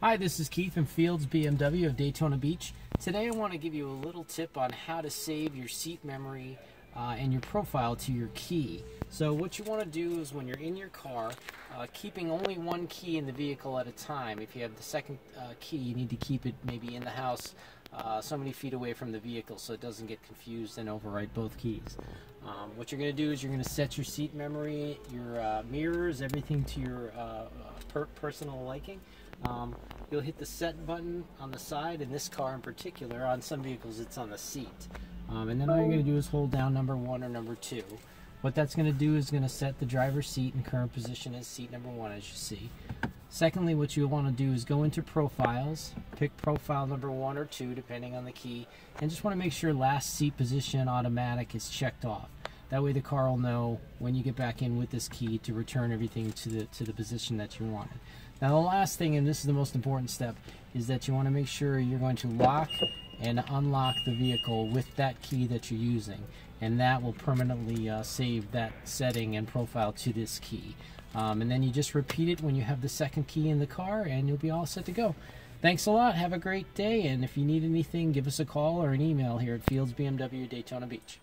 Hi, this is Keith from Fields BMW of Daytona Beach. Today I want to give you a little tip on how to save your seat memory and your profile to your key. So what you want to do is when you're in your car, keeping only one key in the vehicle at a time. If you have the second key, you need to keep it maybe in the house so many feet away from the vehicle so it doesn't get confused and overwrite both keys. What you're going to do is you're going to set your seat memory, your mirrors, everything to your personal liking. You'll hit the set button on the side, in this car in particular. On some vehicles it's on the seat. And then all you're going to do is hold down number 1 or number 2. What that's going to do is going to set the driver's seat in current position as seat number 1, as you see. Secondly, what you'll want to do is go into profiles, pick profile number 1 or 2 depending on the key, and just want to make sure last seat position automatic is checked off. That way the car will know when you get back in with this key to return everything to the position that you wanted. Now the last thing, and this is the most important step, is that you want to make sure you're going to lock and unlock the vehicle with that key that you're using, and that will permanently save that setting and profile to this key. And then you just repeat it when you have the second key in the car and you'll be all set to go. Thanks a lot, have a great day, and if you need anything, give us a call or an email here at Fields BMW Daytona Beach.